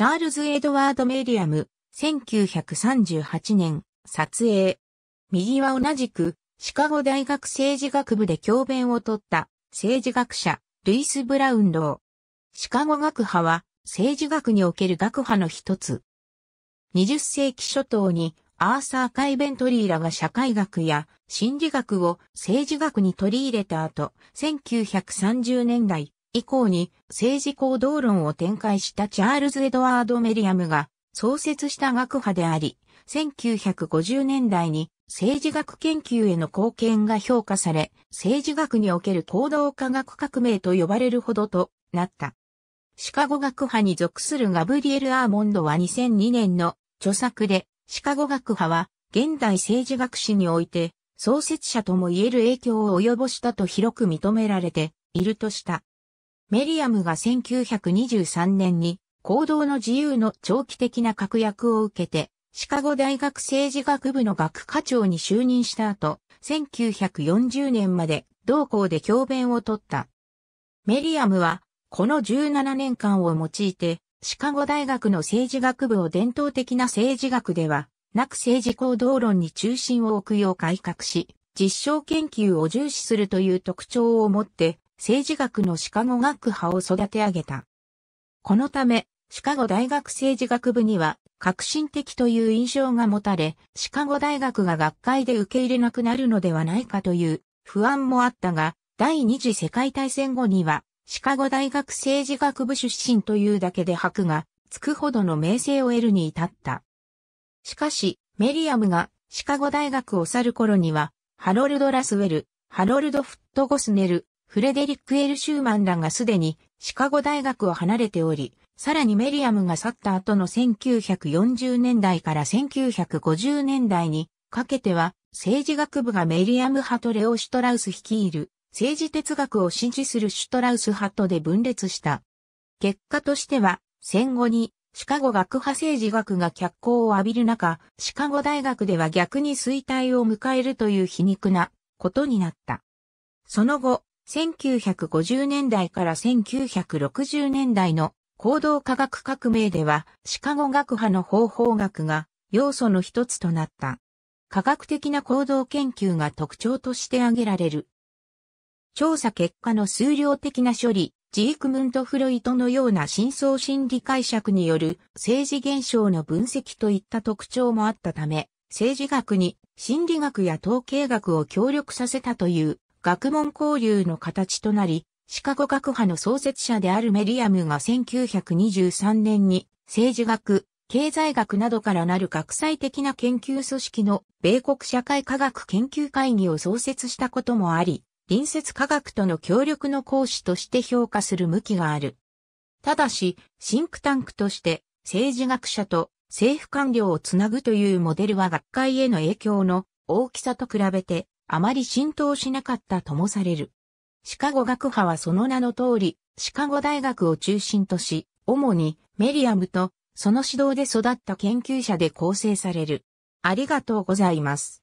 チャールズ・エドワード・メリアム、1938年、撮影。右は同じく、シカゴ大学政治学部で教鞭をとった、政治学者、ルイス・ブラウンロー。シカゴ学派は、政治学における学派の一つ。20世紀初頭に、アーサー・カイ・ベントリーらが社会学や心理学を政治学に取り入れた後、1930年代以降に政治行動論を展開したチャールズ・エドワード・メリアムが創設した学派であり、1950年代に政治学研究への貢献が評価され、政治学における行動科学革命と呼ばれるほどとなった。シカゴ学派に属するガブリエル・アーモンドは2002年の著作で、シカゴ学派は現代政治学史において創設者とも言える影響を及ぼしたと広く認められているとした。メリアムが1923年に行動の自由の長期的な確約を受けてシカゴ大学政治学部の学科長に就任した後、1940年まで同校で教鞭をとった。メリアムはこの17年間を用いてシカゴ大学の政治学部を伝統的な政治学ではなく政治行動論に中心を置くよう改革し、実証研究を重視するという特徴を持って政治学のシカゴ学派を育て上げた。このため、シカゴ大学政治学部には革新的という印象が持たれ、シカゴ大学が学会で受け入れなくなるのではないかという不安もあったが、第二次世界大戦後には、シカゴ大学政治学部出身というだけで箔がつくほどの名声を得るに至った。しかし、メリアムがシカゴ大学を去る頃には、ハロルド・ラスウェル、ハロルド・フット・ゴスネル、フレデリック・L・シューマンらがすでにシカゴ大学を離れており、さらにメリアムが去った後の1940年代から1950年代にかけては、政治学部がメリアム派とレオ・シュトラウス率いる。政治哲学を支持するシュトラウス派とで分裂した。結果としては、戦後にシカゴ学派政治学が脚光を浴びる中、シカゴ大学では逆に衰退を迎えるという皮肉なことになった。その後、1950年代から1960年代の行動科学革命では、シカゴ学派の方法学が要素の一つとなった。科学的な行動研究が特徴として挙げられる。調査結果の数量的な処理、ジークムント・フロイトのような深層心理解釈による政治現象の分析といった特徴もあったため、政治学に心理学や統計学を協力させたという学問交流の形となり、シカゴ学派の創設者であるメリアムが1923年に政治学、経済学などからなる学際的な研究組織の米国社会科学研究会議を創設したこともあり、隣接科学との協力の講師として評価する向きがある。ただし、シンクタンクとして政治学者と政府官僚をつなぐというモデルは学会への影響の大きさと比べてあまり浸透しなかったともされる。シカゴ学派はその名の通り、シカゴ大学を中心とし、主にメリアムとその指導で育った研究者で構成される。ありがとうございます。